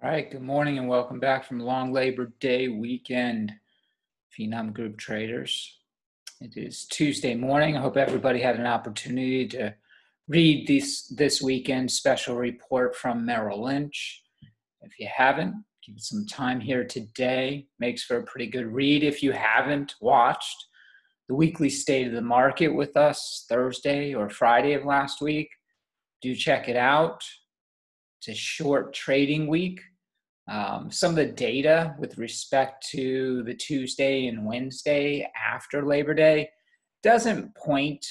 All right, good morning and welcome back from long Labor Day weekend, Finom Group traders. It is Tuesday morning. I hope everybody had an opportunity to read this weekend's special report from Merrill Lynch. If you haven't, give it some time here today. Makes for a pretty good read. If you haven't watched the weekly state of the market with us Thursday or Friday of last week, do check it out. It's a short trading week. Some of the data with respect to the Tuesday and Wednesday after Labor Day doesn't point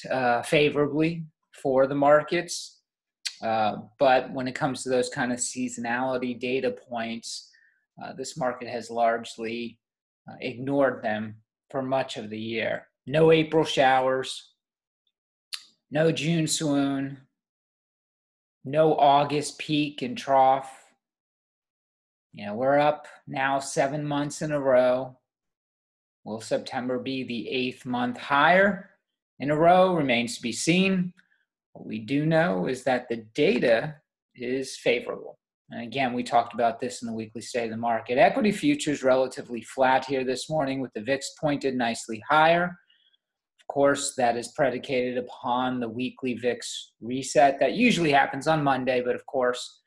favorably for the markets. But when it comes to those kind of seasonality data points, this market has largely ignored them for much of the year. No April showers, no June swoon, no August peak and trough. You know, we're up now 7 months in a row. Will September be the 8th month higher in a row? Remains to be seen. What we do know is that the data is favorable. And again, we talked about this in the weekly state of the market. Equity futures relatively flat here this morning with the VIX pointed nicely higher. Of course, that is predicated upon the weekly VIX reset that usually happens on Monday, but of course,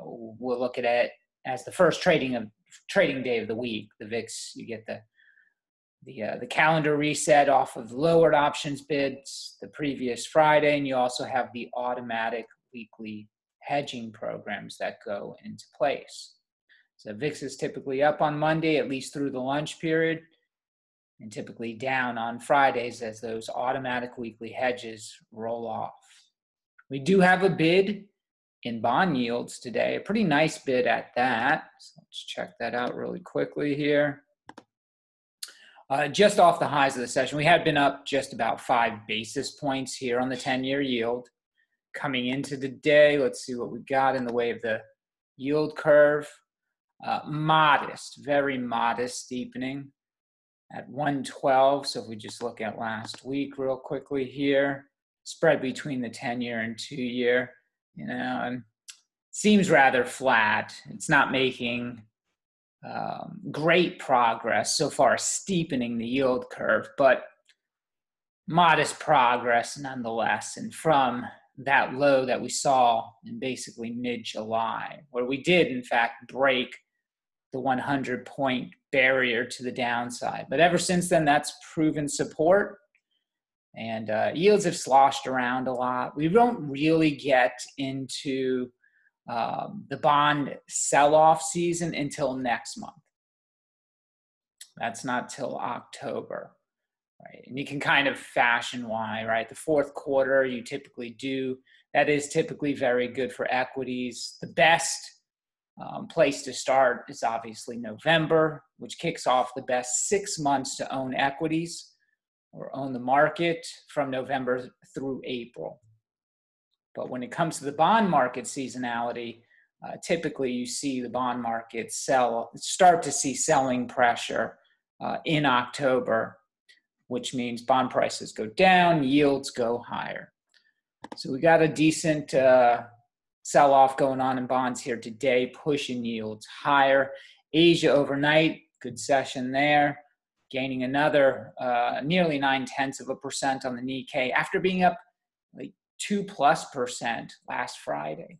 we'll look at it as the first trading day of the week. The VIX, you get the calendar reset off of lowered options bids the previous Friday, and you also have the automatic weekly hedging programs that go into place. So VIX is typically up on Monday, at least through the lunch period, and typically down on Fridays as those automatic weekly hedges roll off. We do have a bid in bond yields today, a pretty nice bid at that. So let's check that out really quickly here. Just off the highs of the session, we had been up just about 5 basis points here on the 10-year yield. Coming into the day, let's see what we got in the way of the yield curve. Modest, very modest steepening at 112. So if we just look at last week real quickly here, spread between the 10-year and 2-year, you know, and seems rather flat. It's not making great progress so far, steepening the yield curve, but modest progress nonetheless. And from that low that we saw in basically mid-July, where we did in fact break the 100-point barrier to the downside. But ever since then, that's proven support, and yields have sloshed around a lot. We don't really get into the bond sell-off season until next month. That's not till October, right? And you can kind of fashion why, right? The fourth quarter, you typically do. That is typically very good for equities. The best place to start is obviously November, which kicks off the best 6 months to own equities or own the market from November through April. But when it comes to the bond market seasonality, typically you see the bond market start to see selling pressure in October, which means bond prices go down, yields go higher. So we got a decent sell-off going on in bonds here today, pushing yields higher. Asia overnight, good session there, gaining another nearly 0.9% on the Nikkei after being up like 2+% last Friday.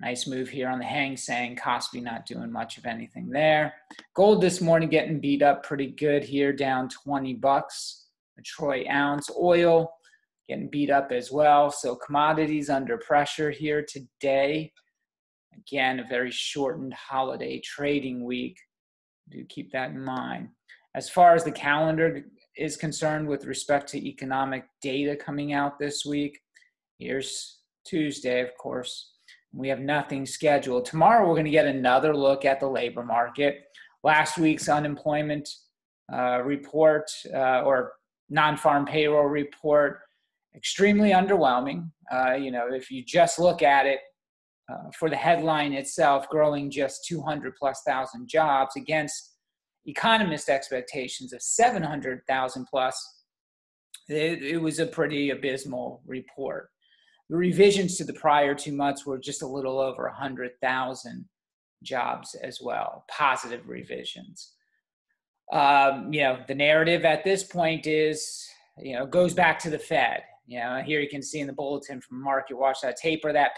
Nice move here on the Hang Seng. Kospi not doing much of anything there. Gold this morning getting beat up pretty good here, down $20 a troy ounce. Oil getting beat up as well. So commodities under pressure here today. Again, a very shortened holiday trading week. Do keep that in mind. As far as the calendar is concerned with respect to economic data coming out this week, here's Tuesday, of course. We have nothing scheduled. Tomorrow we're going to get another look at the labor market. Last week's unemployment report or non-farm payroll report, extremely underwhelming. You know, if you just look at it for the headline itself, growing just 200,000+ jobs against economist expectations of 700,000+, it was a pretty abysmal report. The revisions to the prior 2 months were just a little over 100,000 jobs as well, positive revisions. The narrative at this point is, goes back to the Fed. Here you can see in the bulletin from Market Watch that taper that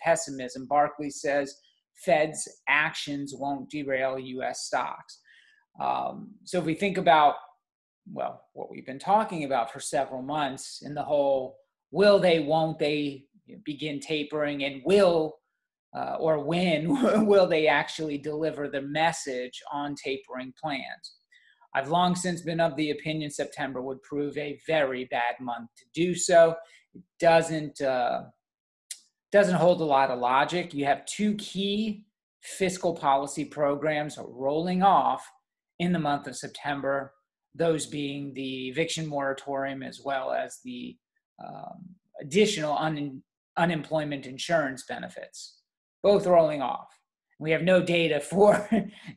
pessimism. Barclays says Fed's actions won't derail U.S. stocks. So if we think about, what we've been talking about for several months in the whole will they, won't they begin tapering, and when will they actually deliver the message on tapering plans? I've long since been of the opinion September would prove a very bad month to do so. It doesn't hold a lot of logic. You have two key fiscal policy programs rolling off in the month of September, those being the eviction moratorium as well as the additional unemployment insurance benefits, both rolling off. We have no data for,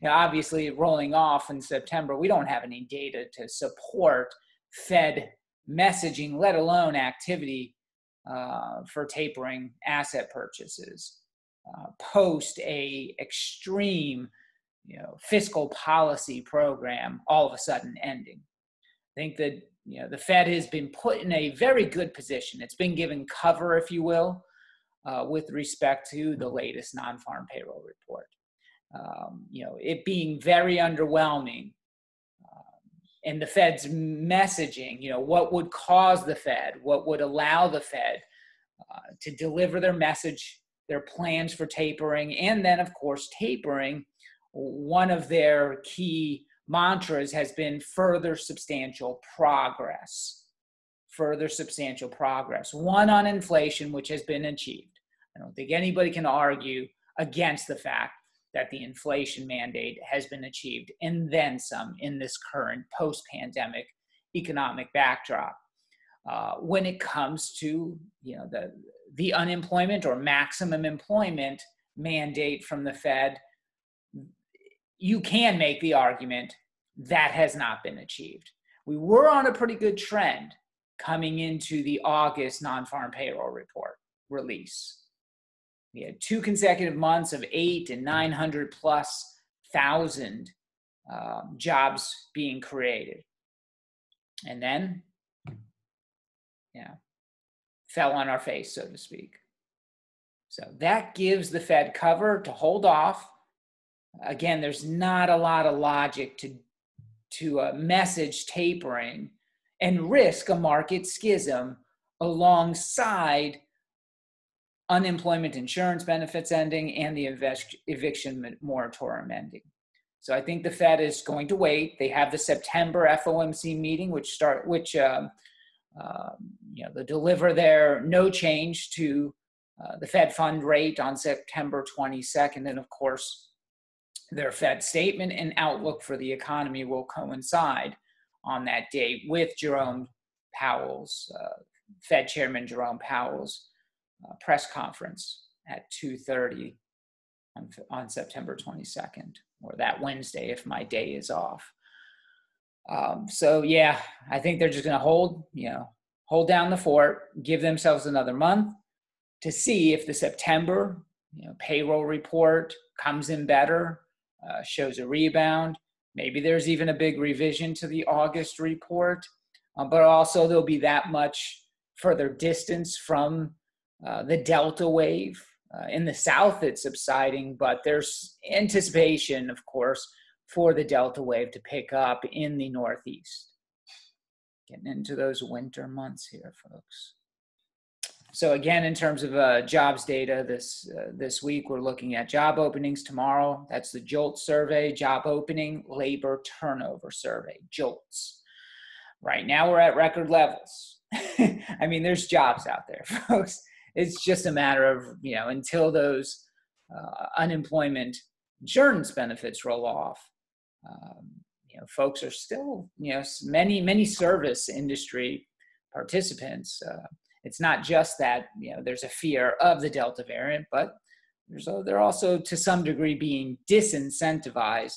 obviously rolling off in September. We don't have any data to support Fed messaging, let alone activity for tapering asset purchases post a extreme, fiscal policy program all of a sudden ending. I think that the Fed has been put in a very good position. It's been given cover, if you will, with respect to the latest non-farm payroll report. It being very underwhelming and the Fed's messaging, what would cause the Fed, what would allow the Fed to deliver their message, their plans for tapering, and then, of course, tapering. One of their key mantras has been further substantial progress, one on inflation, which has been achieved. I don't think anybody can argue against the fact that the inflation mandate has been achieved and then some in this current post-pandemic economic backdrop. When it comes to the unemployment or maximum employment mandate from the Fed, you can make the argument that has not been achieved. We were on a pretty good trend coming into the August non-farm payroll report release. We had two consecutive months of 800,000 and 900,000+ jobs being created. And then, fell on our face, so to speak. So that gives the Fed cover to hold off. Again, there's not a lot of logic to message tapering and risk a market schism alongside unemployment insurance benefits ending and the eviction moratorium ending. So I think the Fed is going to wait. They have the September FOMC meeting, they'll deliver their no change to the Fed fund rate on September 22nd, and of course, their Fed statement and outlook for the economy will coincide on that day with Fed Chairman Jerome Powell's press conference at 2:30 on September 22nd, or that Wednesday if my day is off. I think they're just going to hold down the fort, give themselves another month to see if the September payroll report comes in better. Shows a rebound. Maybe there's even a big revision to the August report, but also there'll be that much further distance from the Delta wave. In the South, it's subsiding, but there's anticipation, of course, for the Delta wave to pick up in the Northeast. Getting into those winter months here, folks. So again, in terms of jobs data this week, we're looking at job openings tomorrow. That's the JOLTS survey, job opening, labor turnover survey, JOLTS. Right now we're at record levels. I mean, there's jobs out there, folks. It's just a matter of, until those unemployment insurance benefits roll off, folks are still, many, many service industry participants, it's not just that, there's a fear of the Delta variant, but they're also to some degree being disincentivized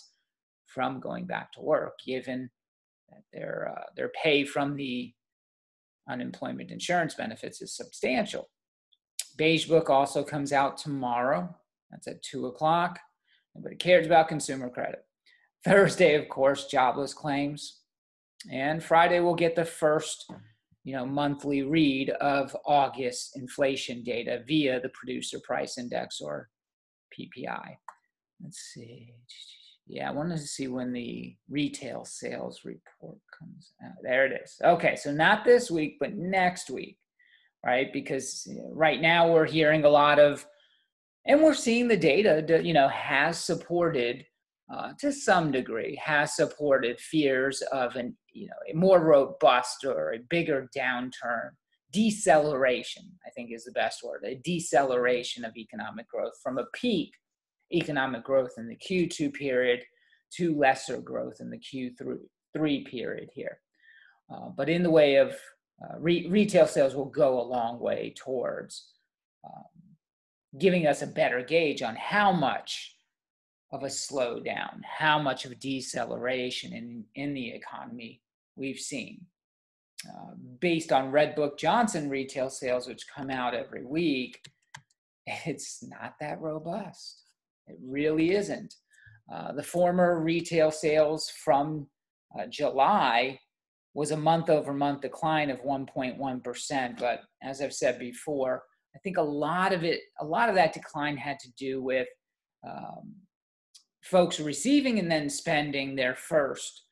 from going back to work, given that their pay from the unemployment insurance benefits is substantial. Beige Book also comes out tomorrow. That's at 2:00. Nobody cares about consumer credit. Thursday, of course, jobless claims. And Friday, we'll get the first, monthly read of August inflation data via the Producer Price Index, or PPI. Let's see. Yeah, I wanted to see when the retail sales report comes out. There it is. Okay, so not this week, but next week, right? Because right now we're hearing a lot of, and we're seeing the data that, has supported, to some degree, has supported fears of an, a more robust or a bigger downturn. Deceleration, I think, is the best word. A deceleration of economic growth from a peak economic growth in the Q2 period to lesser growth in the Q3 period here. But in the way of retail sales will go a long way towards giving us a better gauge on how much of a slowdown, how much of deceleration in the economy we've seen. Based on Red Book Johnson retail sales, which come out every week, it's not that robust. It really isn't. The former retail sales from July was a month-over-month decline of 1.1%. But as I've said before, I think a lot of that decline had to do with folks receiving and then spending their first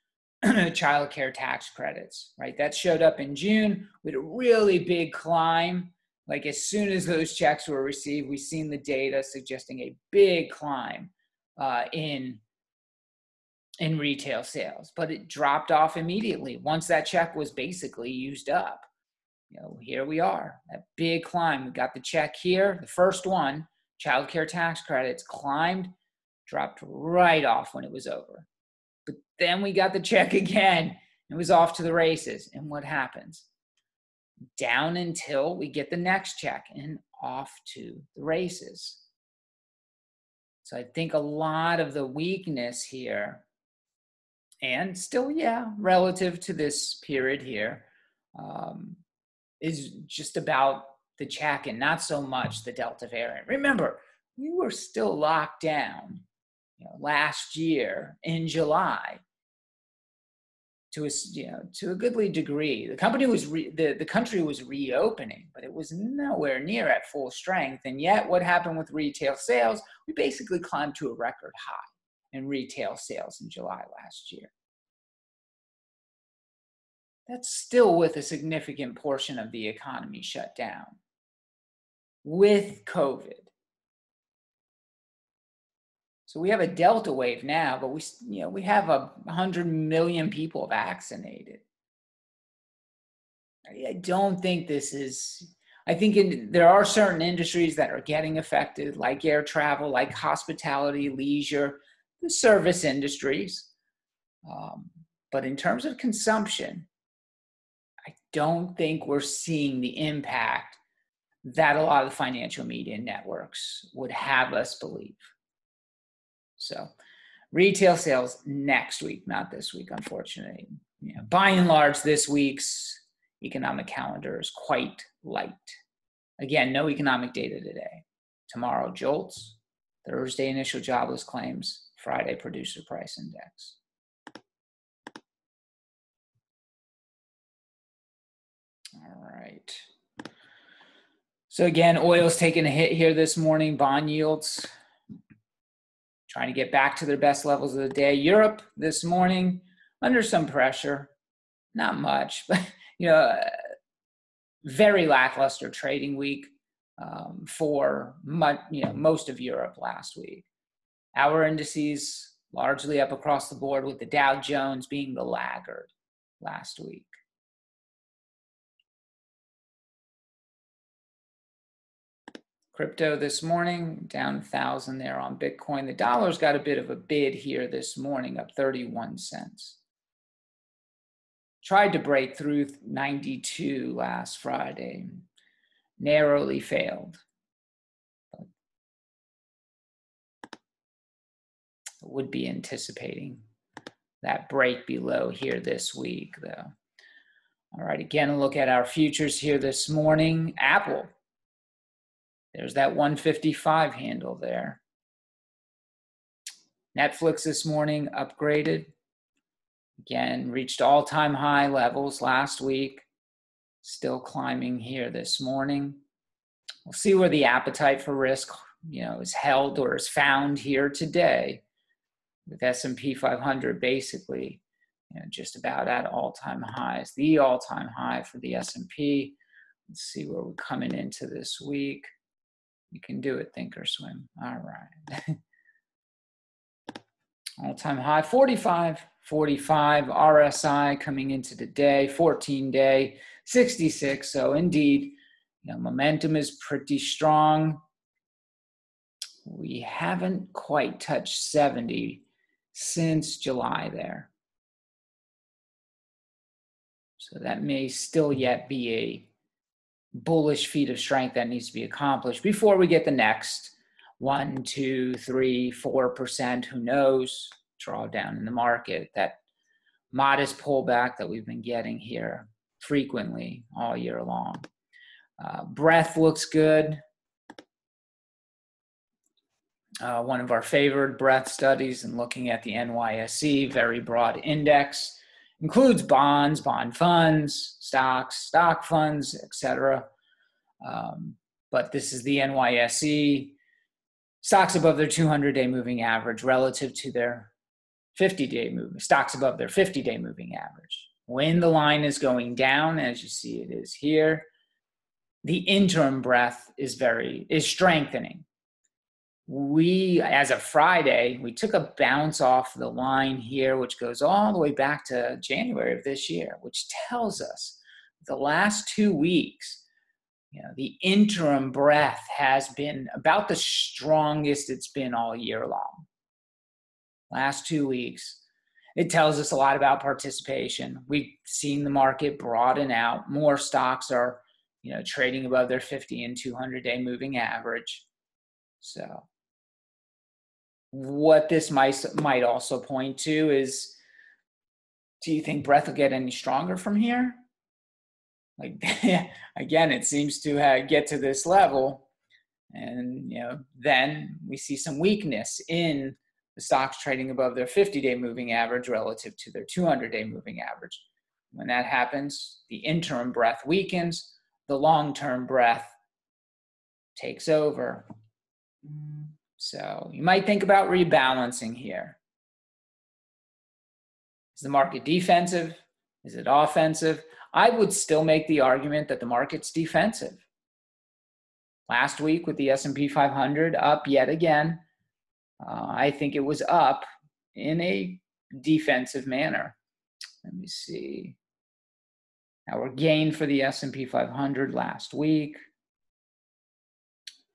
child care tax credits, right? That showed up in June with a really big climb. Like as soon as those checks were received, we've seen the data suggesting a big climb in retail sales, but it dropped off immediately once that check was basically used up. Here we are, that big climb. We got the check here, the first one, child care tax credits, climbed, dropped right off when it was over. But then we got the check again. It was off to the races. And what happens? Down until we get the next check and off to the races. So I think a lot of the weakness here, and still, relative to this period here, is just about the check and not so much the Delta variant. Remember, we were still locked down last year in July. To a goodly degree, the country was reopening, but it was nowhere near at full strength. And yet, what happened with retail sales? We basically climbed to a record high in retail sales in July last year. That's still with a significant portion of the economy shut down with COVID. So we have a Delta wave now, but we have 100 million people vaccinated. I don't think this is. I think there are certain industries that are getting affected, like air travel, like hospitality, leisure, the service industries. But in terms of consumption, I don't think we're seeing the impact that a lot of the financial media networks would have us believe. So retail sales next week, not this week, unfortunately. By and large, this week's economic calendar is quite light. Again, no economic data today. Tomorrow, JOLTS. Thursday, initial jobless claims. Friday, Producer Price Index. All right. So again, oil's taking a hit here this morning. Bond yields trying to get back to their best levels of the day. Europe this morning, under some pressure, not much, but very lackluster trading week for most of Europe last week. Our indices largely up across the board, with the Dow Jones being the laggard last week. Crypto this morning, down 1,000 there on Bitcoin. The dollar's got a bit of a bid here this morning, up 31 cents. Tried to break through 92 last Friday, narrowly failed. But would be anticipating that break below here this week, though. All right, again, a look at our futures here this morning. Apple There's that 155 handle there. Netflix this morning upgraded. Again, reached all-time high levels last week. Still climbing here this morning. We'll see where the appetite for risk, is held or is found here today, with S&P 500 basically, just about at all-time highs, the all-time high for the S&P. Let's see where we're coming into this week. You can do it, Thinkorswim. All right. All-time high, 45. RSI coming into today, 14-day, 66. So indeed, momentum is pretty strong. We haven't quite touched 70 since July there. So that may still yet be a bullish feat of strength that needs to be accomplished before we get the next 1, 2, 3, 4%, who knows, drawdown in the market, that modest pullback that we've been getting here frequently all year long. Breath looks good. One of our favorite breath studies, and looking at the NYSE, very broad index, includes bonds, bond funds, stocks, stock funds, etc. But this is the NYSE. Stocks above their 200-day moving average relative to their 50-day moving, stocks above their 50-day moving average. When the line is going down, as you see it is here, the interim breadth is strengthening. We, as of Friday, we took a bounce off the line here, which goes all the way back to January of this year, which tells us the last 2 weeks, the interim breadth has been about the strongest it's been all year long. Last 2 weeks, it tells us a lot about participation. We've seen the market broaden out. More stocks are, trading above their 50 and 200-day moving average. So what this might also point to is, do you think breath will get any stronger from here? Like, again, it seems to get to this level, and then we see some weakness in the stocks trading above their 50-day moving average relative to their 200-day moving average. When that happens, the interim breath weakens, the long-term breath takes over. So you might think about rebalancing here. Is the market defensive? Is it offensive? I would still make the argument that the market's defensive. Last week with the S&P 500 up yet again, I think it was up in a defensive manner. Let me see. Our gain for the S&P 500 last week,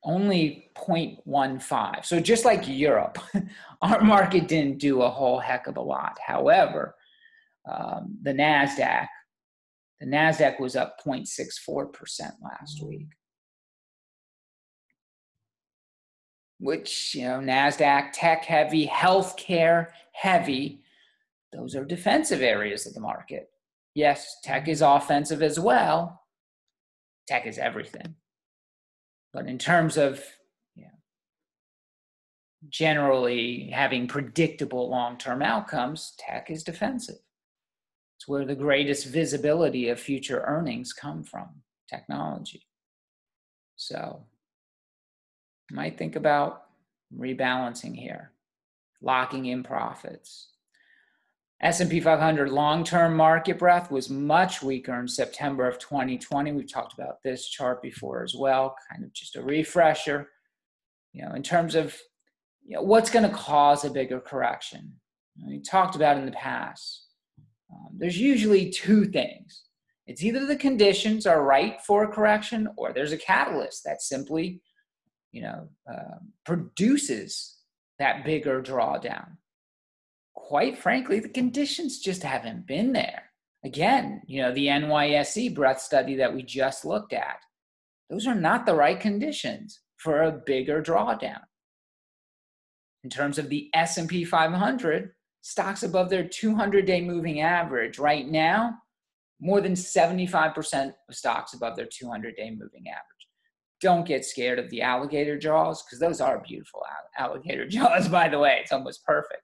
only 0.15. So just like Europe, our market didn't do a whole heck of a lot. However, the NASDAQ was up 0.64% last week, which, NASDAQ, tech heavy, healthcare heavy, those are defensive areas of the market. Yes, tech is offensive as well. Tech is everything. But in terms of generally having predictable long-term outcomes, tech is defensive. It's where the greatest visibility of future earnings come from, technology. So you might think about rebalancing here, locking in profits. S&P 500 long-term market breadth was much weaker in September of 2020. We've talked about this chart before as well, kind of just a refresher, in terms of what's going to cause a bigger correction. We talked about in the past, there's usually two things. It's either the conditions are right for a correction, or there's a catalyst that simply, produces that bigger drawdown. Quite frankly, the conditions just haven't been there. Again, the NYSE breadth study that we just looked at, those are not the right conditions for a bigger drawdown. In terms of the S&P 500, stocks above their 200-day moving average right now, more than 75% of stocks above their 200-day moving average. Don't get scared of the alligator jaws, because those are beautiful alligator jaws, by the way. It's almost perfect.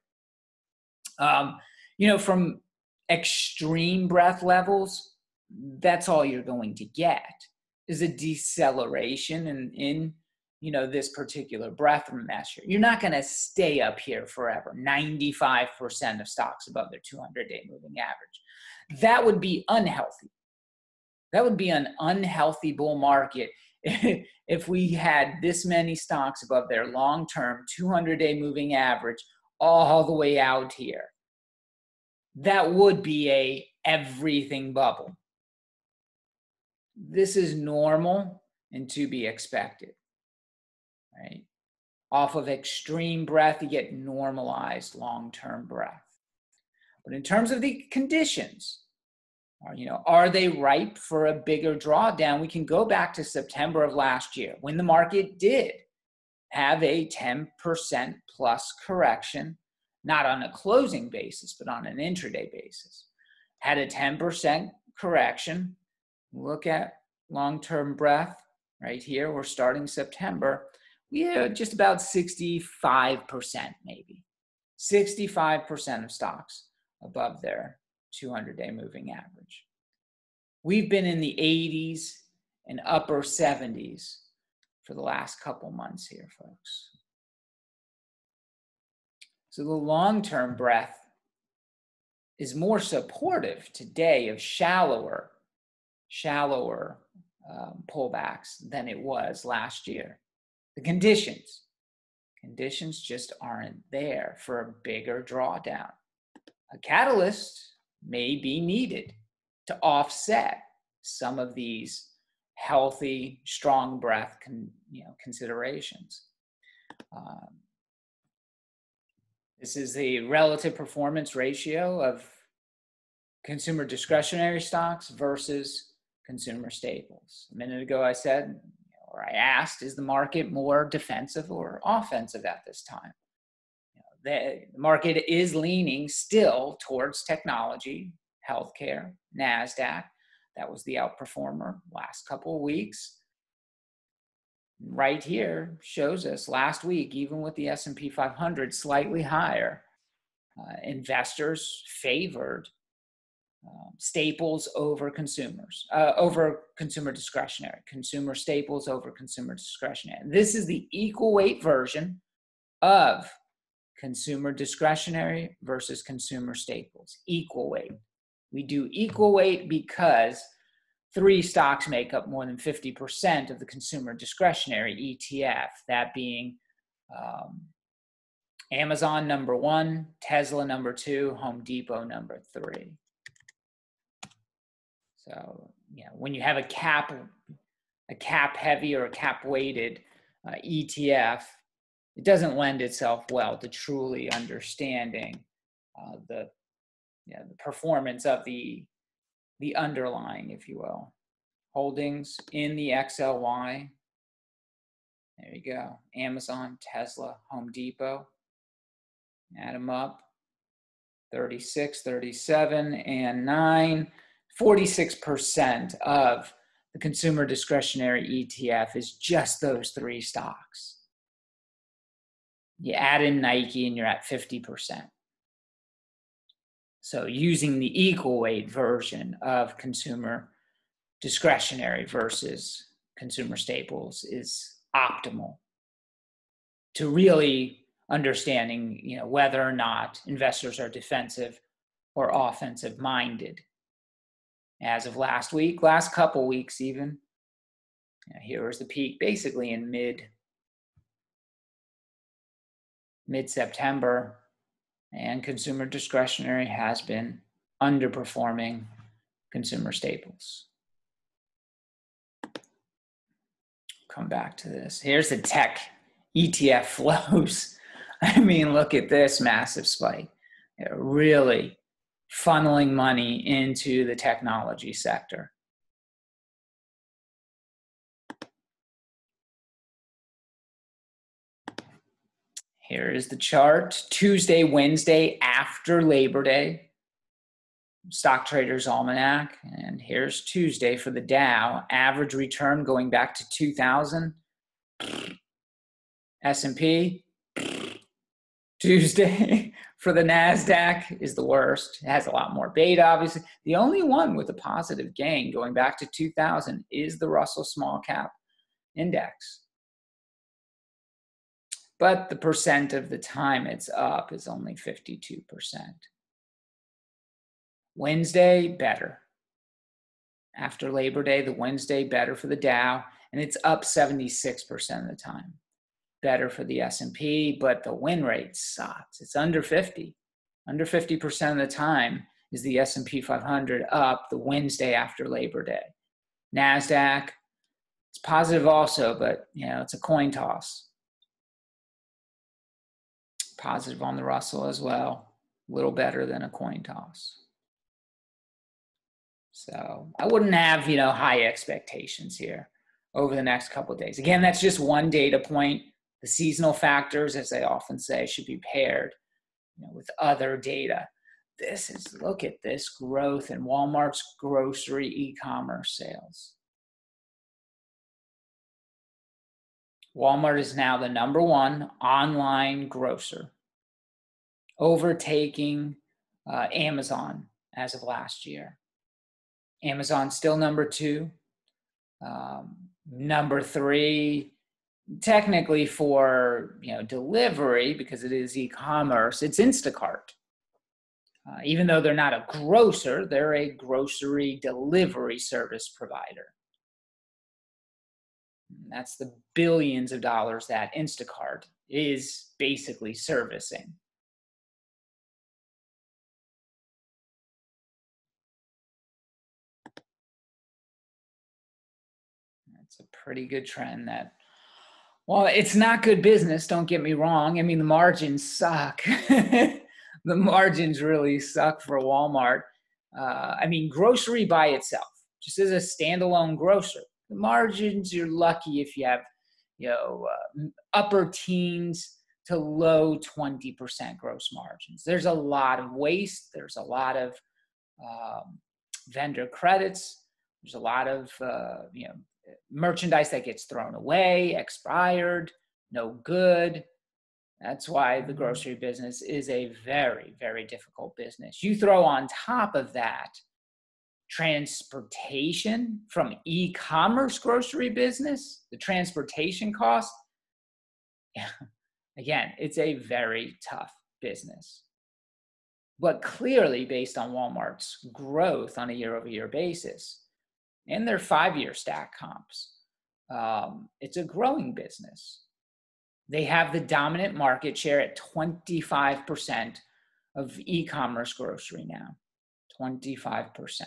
From extreme breath levels, that's all you're going to get is a deceleration in this particular breath measure. You're not going to stay up here forever, 95% of stocks above their 200-day moving average. That would be unhealthy. That would be an unhealthy bull market if we had this many stocks above their long-term 200-day moving average all the way out here. That would be a everything bubble. This is normal and to be expected, right? Off of extreme breath, you get normalized long-term breath. But in terms of the conditions, are they ripe for a bigger drawdown? We can go back to September of last year when the market did have a 10% plus correction, not on a closing basis, but on an intraday basis. Had a 10% correction. Look at long-term breath right here. We're starting September. Yeah, just about 65% maybe. 65% of stocks above their 200-day moving average. We've been in the 80s and upper 70s for the last couple months here, folks. So the long-term breadth is more supportive today of shallower pullbacks than it was last year. The conditions just aren't there for a bigger drawdown. A catalyst may be needed to offset some of these healthy, strong breath considerations. This is the relative performance ratio of consumer discretionary stocks versus consumer staples. A minute ago, I said, or I asked, is the market more defensive or offensive at this time? The market is leaning still towards technology, healthcare, NASDAQ. That was the outperformer last couple of weeks. Right here shows us last week, even with the S&P 500 slightly higher, investors favored staples over consumers, over consumer discretionary, consumer staples over consumer discretionary. This is the equal weight version of consumer discretionary versus consumer staples, equal weight. We do equal weight because three stocks make up more than 50% of the consumer discretionary ETF, that being Amazon number one, Tesla number two, Home Depot number three. So, when you have a cap heavy or a cap weighted ETF, it doesn't lend itself well to truly understanding the performance of the underlying, if you will, holdings in the XLY. There you go. Amazon, Tesla, Home Depot. Add them up. 36, 37, and 9. 46% of the consumer discretionary ETF is just those three stocks. You add in Nike and you're at 50%. So using the equal weight version of consumer discretionary versus consumer staples is optimal to really understanding, whether or not investors are defensive or offensive minded. As of last week, last couple weeks even, here was the peak basically in mid-September, and consumer discretionary has been underperforming consumer staples. Come back to this. Here's the tech ETF flows. I mean, look at this massive spike. It really funneling money into the technology sector. Here is the chart. Tuesday, Wednesday after Labor Day. Stock Traders Almanac, and here's Tuesday for the Dow. Average return going back to 2000. S&P. Tuesday for the NASDAQ is the worst. It has a lot more beta, obviously. The only one with a positive gain going back to 2000 is the Russell Small Cap Index. But the percent of the time it's up is only 52%. Wednesday, better. After Labor Day, the Wednesday, better for the Dow, and it's up 76% of the time. Better for the S&P, but the win rate sucks. It's under 50. Under 50% of the time is the S&P 500 up the Wednesday after Labor Day. NASDAQ, it's positive also, but you know, it's a coin toss. Positive on the Russell as well. A little better than a coin toss. So I wouldn't have, you know, high expectations here over the next couple of days. Again, that's just one data point. The seasonal factors, as I often say, should be paired, you know, with other data. This is, look at this growth in Walmart's grocery e-commerce sales. Walmart is now the number one online grocer, overtaking Amazon as of last year. Amazon still number two. Number three, technically for, you know, delivery, because it is e-commerce, it's Instacart. Even though they're not a grocer, they're a grocery delivery service provider. And that's the billions of dollars that Instacart is basically servicing. It's a pretty good trend that, well, it's not good business, don't get me wrong. I mean, the margins suck. The margins really suck for Walmart. I mean, grocery by itself, just as a standalone grocer, the margins, you're lucky if you have, you know, upper teens to low 20% gross margins. There's a lot of waste. There's a lot of vendor credits. There's a lot of, you know, merchandise that gets thrown away, expired, no good. That's why the grocery business is a very, very difficult business. You throw on top of that transportation from e-commerce grocery business, the transportation cost. Yeah. Again, it's a very tough business. But clearly, based on Walmart's growth on a year-over-year basis, and their five-year stack comps, it's a growing business. They have the dominant market share at 25% of e-commerce grocery now, 25%.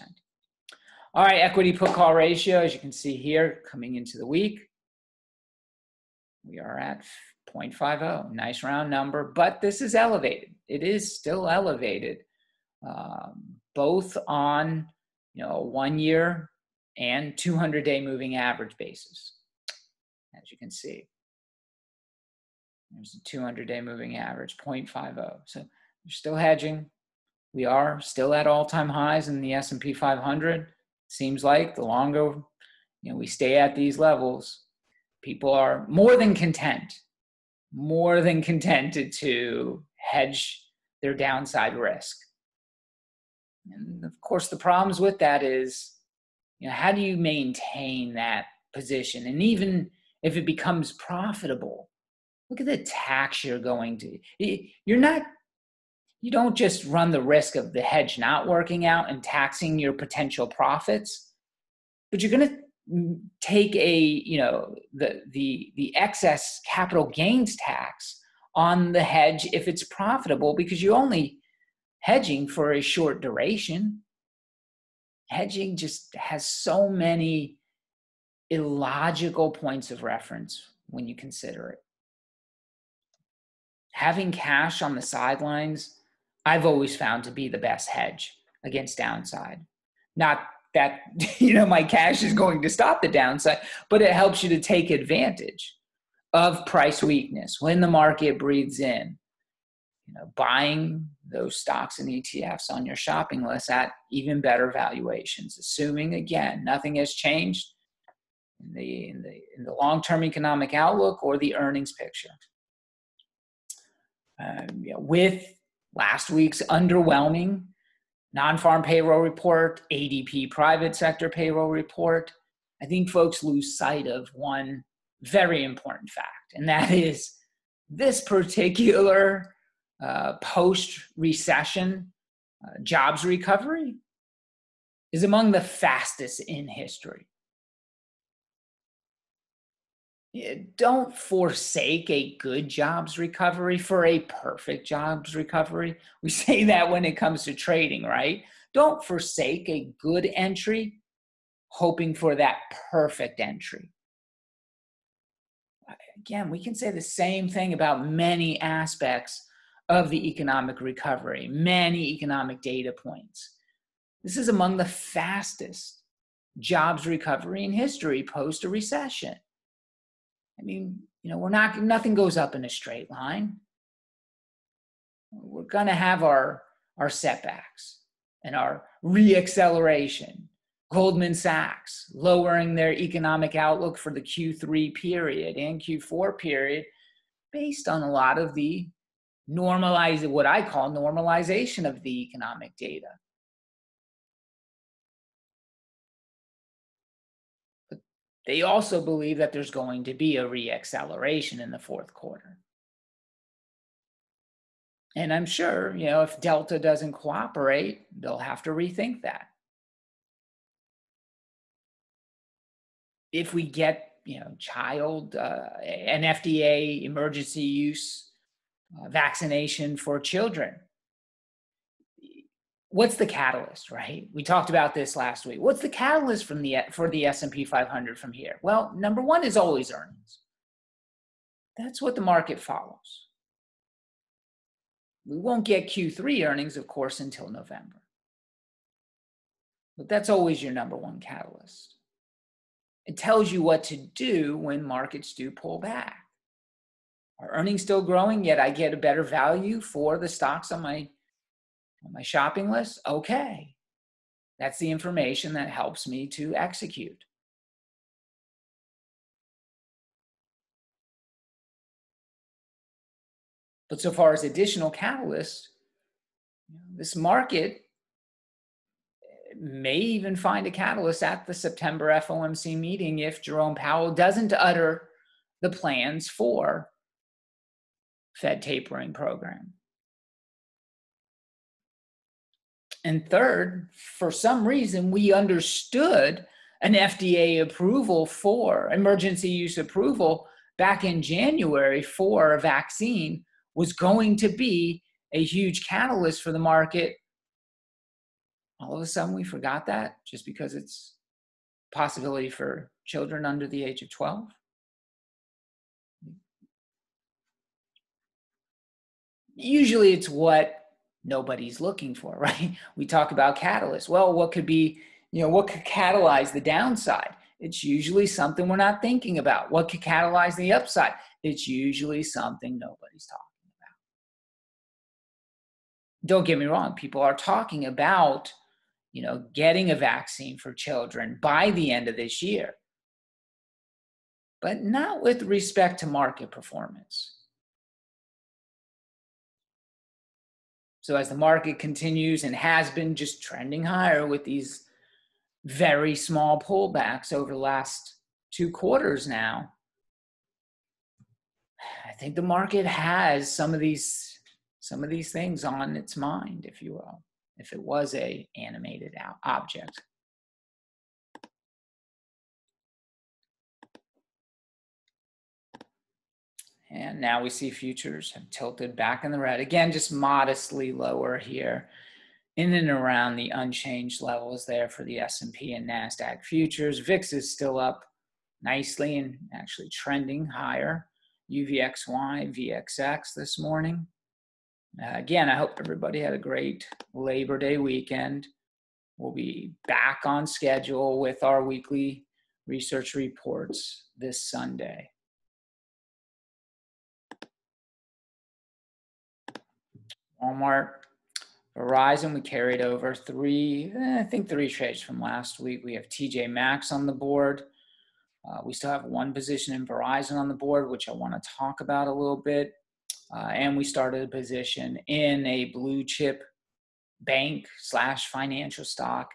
All right, equity put call ratio, as you can see here, coming into the week, we are at 0.50, nice round number, but this is elevated. It is still elevated, both on, you know, a one-year and 200-day moving average basis, as you can see. There's a 200-day moving average, 0.50. So we're still hedging. We are still at all-time highs in the S&P 500. Seems like the longer, you know, we stay at these levels, people are more than contented to hedge their downside risk. And, of course, the problems with that is, you know, how do you maintain that position? And even if it becomes profitable, look at the tax you're going to. You don't just run the risk of the hedge not working out and taxing your potential profits, but you're going to take a, you know, the excess capital gains tax on the hedge if it's profitable, because you're only hedging for a short duration. Hedging just has so many illogical points of reference when you consider it. Having cash on the sidelines, I've always found to be the best hedge against downside. Not that, you know, my cash is going to stop the downside, but it helps you to take advantage of price weakness when the market breathes in. buying those stocks and ETFs on your shopping list at even better valuations, assuming, again, nothing has changed in the long-term economic outlook or the earnings picture. With last week's underwhelming non-farm payroll report, ADP private sector payroll report, I think folks lose sight of one very important fact, and that is this particular post-recession jobs recovery is among the fastest in history. Don't forsake a good jobs recovery for a perfect jobs recovery. We say that when it comes to trading, right? Don't forsake a good entry hoping for that perfect entry. Again, we can say the same thing about many aspects of the economic recovery, many economic data points. This is among the fastest jobs recovery in history post a recession. I mean, nothing goes up in a straight line. We're going to have our setbacks and our reacceleration. Goldman Sachs lowering their economic outlook for the Q3 period and Q4 period based on a lot of the what I call normalization of the economic data. They also believe that there's going to be a reacceleration in the fourth quarter. And I'm sure, if Delta doesn't cooperate, they'll have to rethink that. If we get, an FDA emergency use vaccination for children, what's the catalyst, right? We talked about this last week. What's the catalyst for the S&P 500 from here? Well, number one is always earnings. That's what the market follows. We won't get Q3 earnings, of course, until November. But that's always your number one catalyst. It tells you what to do when markets do pull back. Are earnings still growing, yet I get a better value for the stocks on my shopping list? Okay. That's the information that helps me to execute. But so far as additional catalysts, this market may even find a catalyst at the September FOMC meeting if Jerome Powell doesn't utter the plans for Fed tapering program. And third, for some reason, we understood an FDA approval for emergency use approval back in January for a vaccine was going to be a huge catalyst for the market. All of a sudden, we forgot that just because it's a possibility for children under the age of 12. Usually, it's what nobody's looking for, right? We talk about catalysts. Well, what could catalyze the downside? It's usually something we're not thinking about. What could catalyze the upside? It's usually something nobody's talking about. Don't get me wrong. People are talking about, getting a vaccine for children by the end of this year, but not with respect to market performance. So as the market continues and has been just trending higher with these very small pullbacks over the last two quarters now, I think the market has some of these things on its mind, if you will, if it was an animated object. And now we see futures have tilted back in the red. Again, just modestly lower here in and around the unchanged levels there for the S&P and NASDAQ futures. VIX is still up nicely and actually trending higher. UVXY, VXX this morning. Again, I hope everybody had a great Labor Day weekend. We'll be back on schedule with our weekly research reports this Sunday. Walmart, Verizon, we carried over three trades from last week. We have TJ Maxx on the board. We still have one position in Verizon on the board, which I want to talk about a little bit. And we started a position in a blue chip bank / financial stock,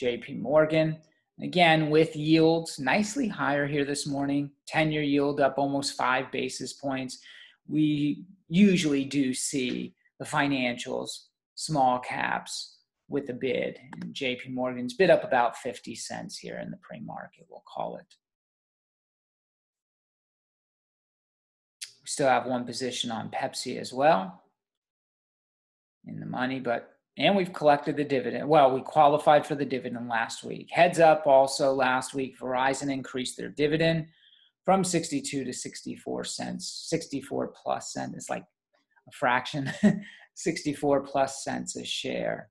JP Morgan. Again, with yields nicely higher here this morning, 10-year yield up almost 5 basis points. We usually do see the financials, small caps with a bid. And JP Morgan's bid up about 50 cents here in the pre-market, we'll call it. We still have one position on Pepsi as well in the money, and we've collected the dividend. Well, we qualified for the dividend last week. Heads up also last week, Verizon increased their dividend from 62 to 64 cents, 64 plus cents. It's like a fraction, 64 plus cents a share,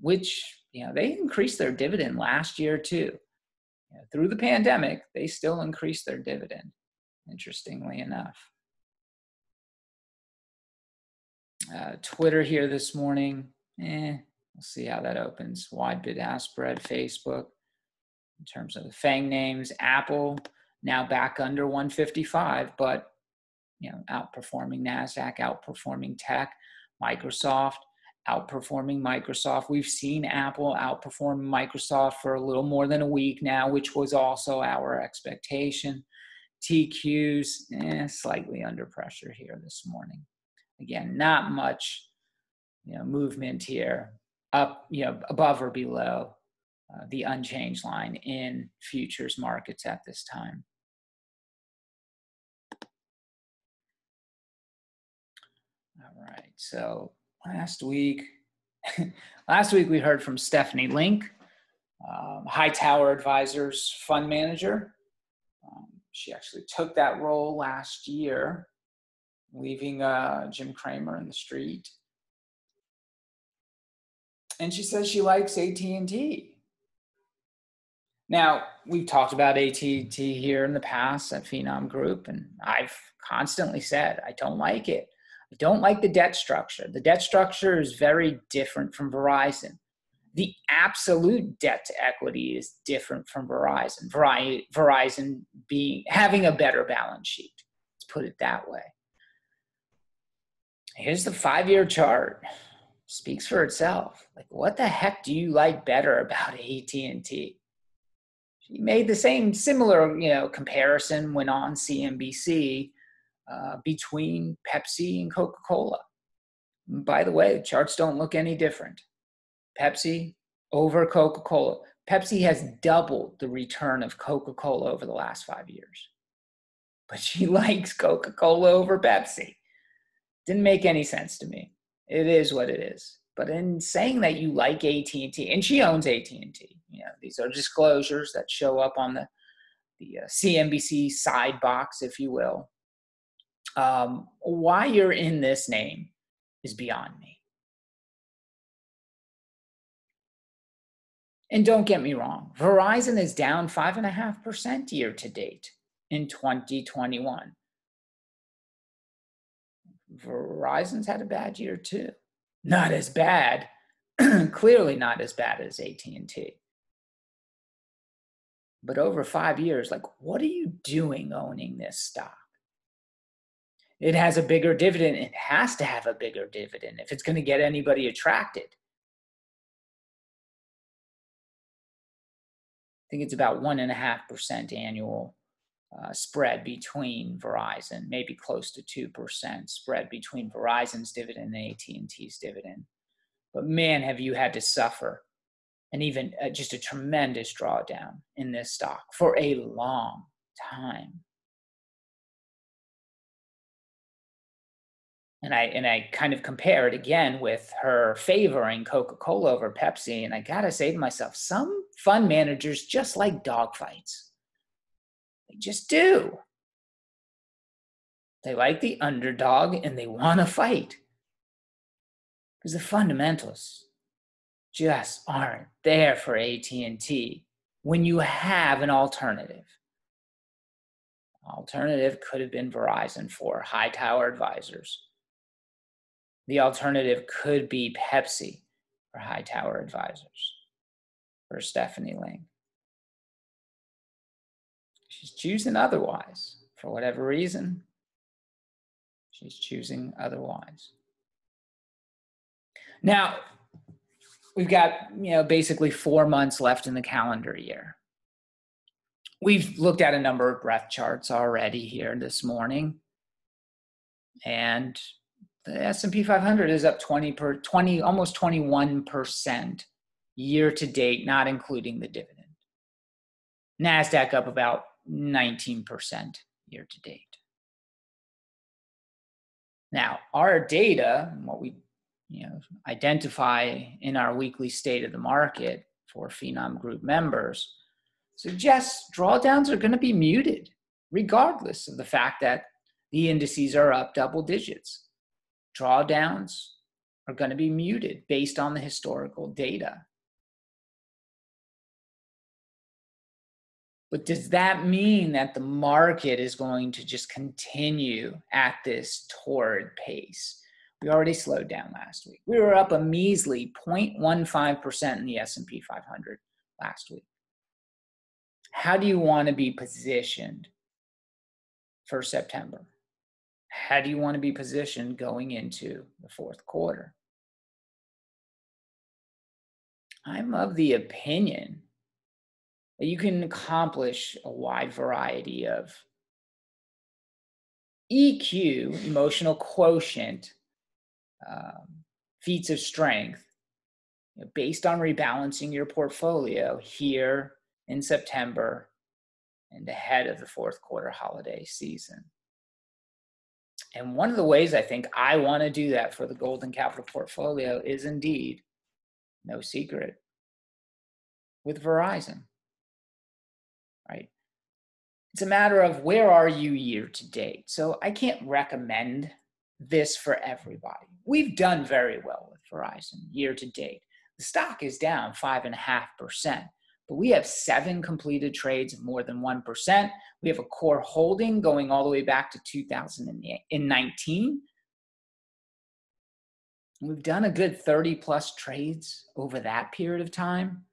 which, you know, they increased their dividend last year too. You know, through the pandemic, they still increased their dividend, interestingly enough. Twitter here this morning, we'll see how that opens. Wide bid-ask spread. Facebook, in terms of the FANG names, Apple, now back under 155, but, you know, outperforming NASDAQ, outperforming tech, Microsoft, outperforming Microsoft. We've seen Apple outperform Microsoft for a little more than a week now, which was also our expectation. TQ's slightly under pressure here this morning. Again, not much, you know, movement here up, you know, above or below the unchanged line in futures markets at this time. All right. So last week we heard from Stephanie Link, Hightower Advisors fund manager. She actually took that role last year, leaving Jim Cramer in the street. And she says she likes AT&T. Now, we've talked about AT&T here in the past at Finom Group, and I've constantly said, I don't like it. I don't like the debt structure. The debt structure is very different from Verizon. The absolute debt to equity is different from Verizon. Verizon having a better balance sheet. Let's put it that way. Here's the 5-year chart. Speaks for itself. Like, what the heck do you like better about AT&T? She made the similar, you know, comparison when on CNBC between Pepsi and Coca-Cola. By the way, the charts don't look any different. Pepsi over Coca-Cola. Pepsi has doubled the return of Coca-Cola over the last 5 years. But she likes Coca-Cola over Pepsi. Didn't make any sense to me. It is what it is. But in saying that you like AT&T, and she owns AT&T, you know, these are disclosures that show up on the CNBC side box, if you will. Why you're in this name is beyond me. And don't get me wrong, Verizon is down 5.5% year to date in 2021. Verizon's had a bad year too. Not as bad, clearly not as bad as AT&T. But over 5 years, like, what are you doing owning this stock? It has a bigger dividend. It has to have a bigger dividend if it's going to get anybody attracted. I think it's about 1.5% annual spread between Verizon, maybe close to 2% spread between Verizon's dividend and AT&T's dividend. But man, have you had to suffer and even just a tremendous drawdown in this stock for a long time. And I kind of compare it again with her favoring Coca-Cola over Pepsi. And I got to say to myself, some fund managers just like dogfights. They just do. They like the underdog and they want to fight. Because the fundamentals just aren't there for AT&T when you have an alternative. Alternative could have been Verizon for Hightower Advisors. The alternative could be Pepsi for Hightower Advisors for Stephanie Ling. She's choosing otherwise. For whatever reason, she's choosing otherwise. Now, we've got, basically 4 months left in the calendar year. We've looked at a number of breadth charts already here this morning, and the S&P 500 is up almost 21% year to date, not including the dividend. NASDAQ up about 19% year to date. Now, our data, what we identify in our weekly state of the market for Finom Group members, suggests drawdowns are going to be muted, regardless of the fact that the indices are up double digits. Drawdowns are going to be muted based on the historical data. But does that mean that the market is going to just continue at this torrid pace? We already slowed down last week. We were up a measly 0.15% in the S&P 500 last week. How do you want to be positioned for September? How do you want to be positioned going into the fourth quarter? I'm of the opinion that you can accomplish a wide variety of EQ, emotional quotient, feats of strength, based on rebalancing your portfolio here in September and ahead of the fourth quarter holiday season. And one of the ways I think I want to do that for the Golden Capital portfolio is indeed, no secret, with Verizon, right? It's a matter of where are you year to date. So I can't recommend this for everybody. We've done very well with Verizon year to date. The stock is down 5.5%, but we have 7 completed trades of more than 1%. We have a core holding going all the way back to 2019. We've done a good 30 plus trades over that period of time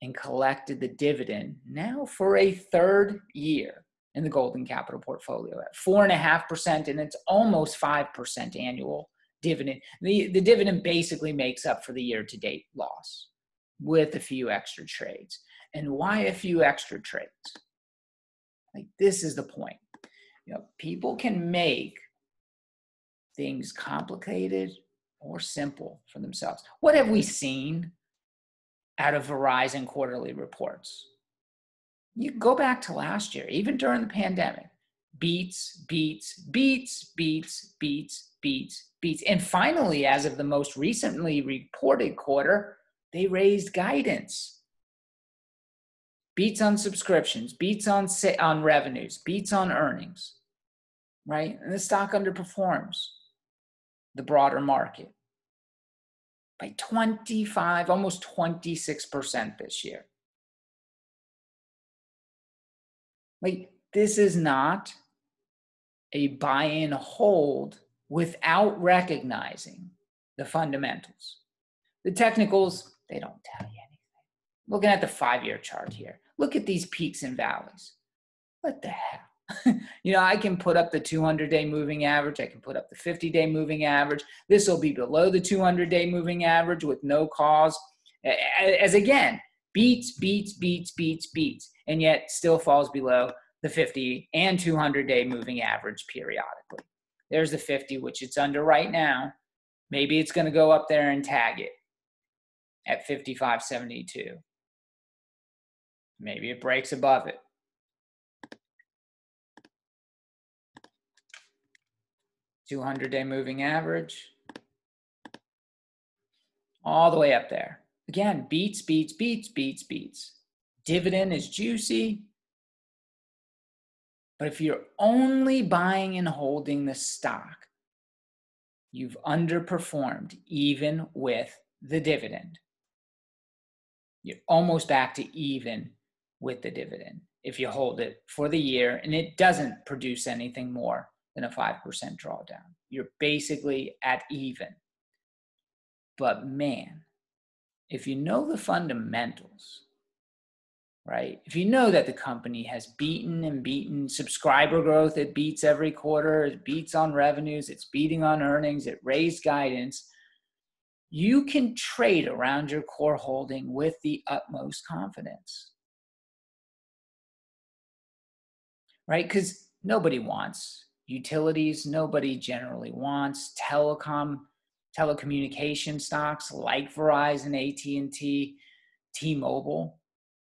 and collected the dividend now for a third year in the Golden Capital portfolio at 4.5%, and it's almost 5% annual dividend. The dividend basically makes up for the year-to-date loss with a few extra trades. And why a few extra trades? Like, this is the point. People can make things complicated or simple for themselves. What have we seen out of Verizon quarterly reports? You go back to last year, even during the pandemic, beats. And finally, as of the most recently reported quarter, they raised guidance. Beats on subscriptions, beats on revenues, beats on earnings, right? And the stock underperforms the broader market by 25, almost 26% this year. Like, this is not a buy and hold without recognizing the fundamentals. The technicals, they don't tell you anything. Looking at the 5-year chart here, look at these peaks and valleys. What the hell? I can put up the 200-day moving average. I can put up the 50-day moving average. This will be below the 200-day moving average with no cause. As again, beats. And yet still falls below the 50 and 200-day moving average periodically. There's the 50, which it's under right now. Maybe it's going to go up there and tag it at 55.72. Maybe it breaks above it. $200-day moving average, all the way up there. Again, beats. Dividend is juicy, but if you're only buying and holding the stock, you've underperformed even with the dividend. You're almost back to even with the dividend if you hold it for the year and it doesn't produce anything more than a 5% drawdown. You're basically at even. But man, if you know the fundamentals, right? If you know that the company has beaten and beaten subscriber growth, it beats every quarter, it beats on revenues, it's beating on earnings, it raised guidance, you can trade around your core holding with the utmost confidence, right? Because nobody wants utilities, nobody generally wants telecommunication stocks like Verizon, AT&T, T-Mobile.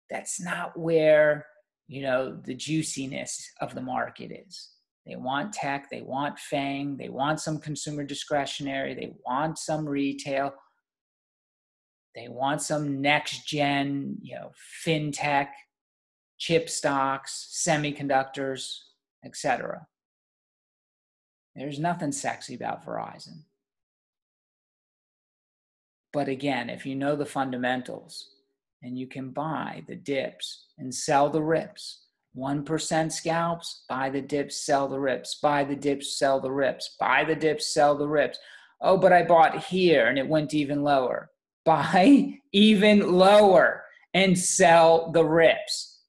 That's not where, you know, the juiciness of the market is. They want tech, they want FANG, they want some consumer discretionary, they want some retail, they want some next gen, you know, fintech, chip stocks, semiconductors, etc. There's nothing sexy about Verizon. But again, if you know the fundamentals, and you can buy the dips and sell the rips. 1% scalps, buy the dips, sell the rips, buy the dips, sell the rips, buy the dips, sell the rips. Oh, but I bought here and it went even lower. Buy even lower and sell the rips.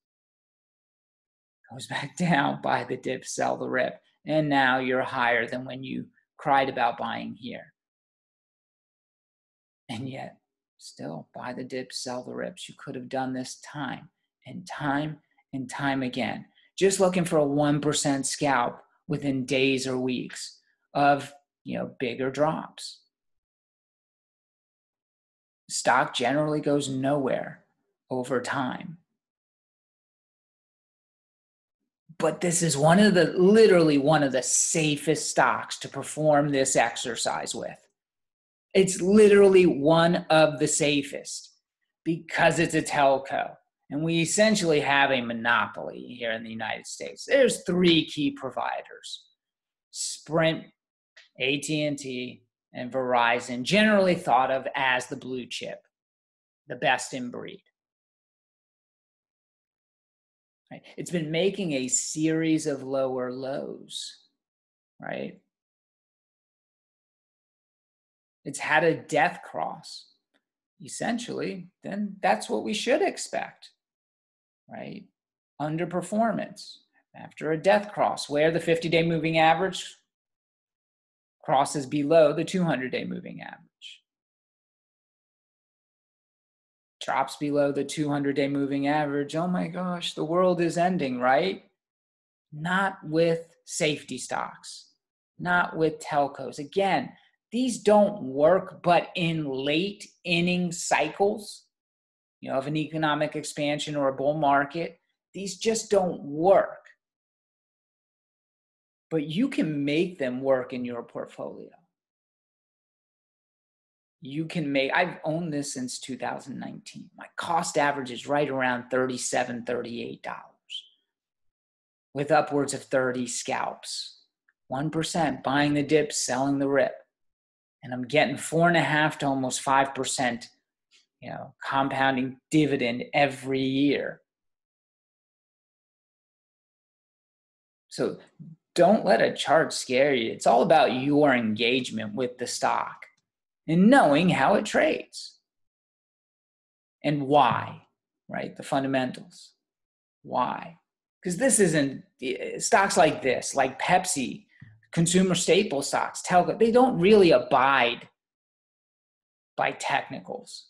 Goes back down, buy the dips, sell the rip. And now you're higher than when you cried about buying here. And yet, still, buy the dips, sell the rips. You could have done this time and time and time again. Just looking for a 1% scalp within days or weeks of, you know, bigger drops. Stock generally goes nowhere over time. But this is one of the, literally one of the safest stocks to perform this exercise with. It's literally one of the safest because it's a telco. And we essentially have a monopoly here in the United States. There's three key providers: Sprint, AT&T, and Verizon, generally thought of as the blue chip, the best in breed. Right? It's been making a series of lower lows, right? It's had a death cross, essentially, then that's what we should expect, right? Underperformance after a death cross where the 50-day moving average crosses below the 200-day moving average. Drops below the 200-day moving average. Oh my gosh, the world is ending, right? Not with safety stocks, not with telcos. Again, these don't work, but in late inning cycles, you know, of an economic expansion or a bull market, these just don't work. But you can make them work in your portfolio. You can make, I've owned this since 2019. My cost average is right around $37, $38 with upwards of 30 scalps. 1% buying the dip, selling the rip. And I'm getting 4.5 to almost 5%, you know, compounding dividend every year. So don't let a chart scare you. It's all about your engagement with the stock and knowing how it trades and why, right? The fundamentals. Why? Because this isn't stocks like this, like Pepsi, consumer staple stocks, telco, they don't really abide by technicals.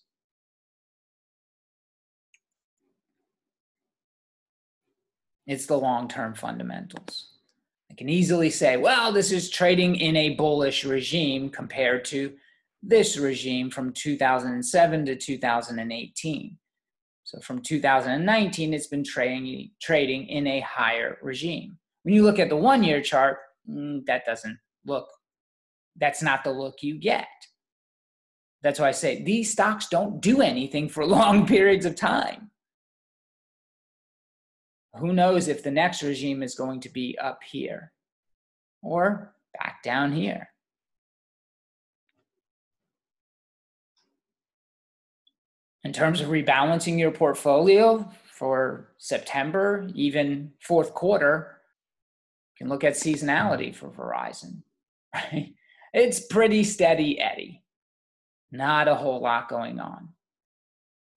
It's the long-term fundamentals. I can easily say, well, this is trading in a bullish regime compared to this regime from 2007 to 2018. So from 2019, it's been trading in a higher regime. When you look at the one-year chart, that doesn't look, that's not the look you get. That's why I say these stocks don't do anything for long periods of time. Who knows if the next regime is going to be up here or back down here. In terms of rebalancing your portfolio for September, even fourth quarter, You can look at seasonality for Verizon, right? It's pretty steady Eddie. Not a whole lot going on.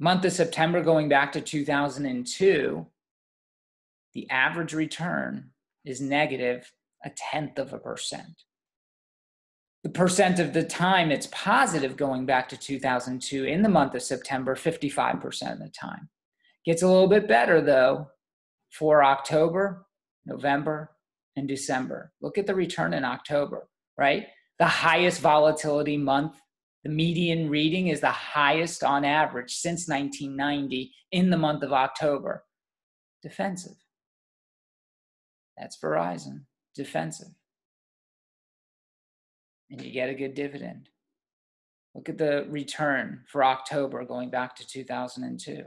Month of September, going back to 2002, the average return is negative 0.1%. The percent of the time it's positive going back to 2002 in the month of September, 55% of the time. Gets a little bit better though for October, November, and December. Look at the return in October, right? The highest volatility month. The median reading is the highest on average since 1990 in the month of October. Defensive. That's Verizon. Defensive. And you get a good dividend. Look at the return for October going back to 2002.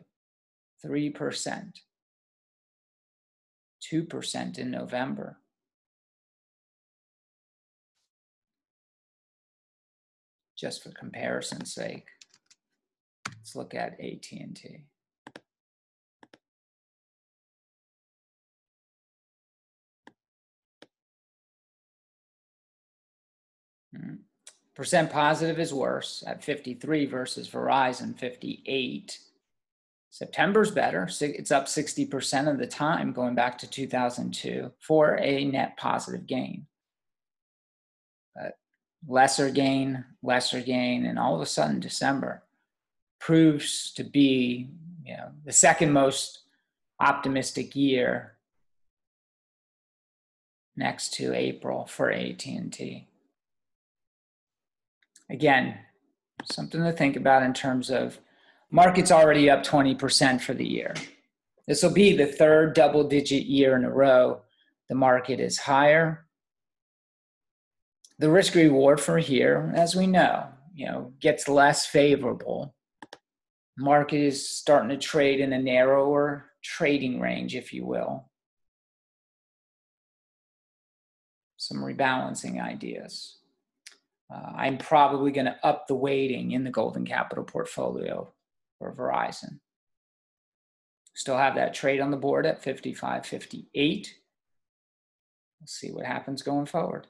3%. 2% in November. Just for comparison's sake, let's look at AT&T. Percent positive is worse at 53 versus Verizon 58. September's better. It's up 60% of the time going back to 2002 for a net positive gain. But lesser gain, and all of a sudden December proves to be, the second most optimistic year next to April for AT&T. Again, something to think about in terms of market's already up 20% for the year. This will be the third double-digit year in a row the market is higher. The risk reward for here, as we know, gets less favorable. Market is starting to trade in a narrower trading range, if you will. Some rebalancing ideas. I'm probably going to up the weighting in the Golden Capital portfolio for Verizon. Still have that trade on the board at 55.58. We'll see what happens going forward.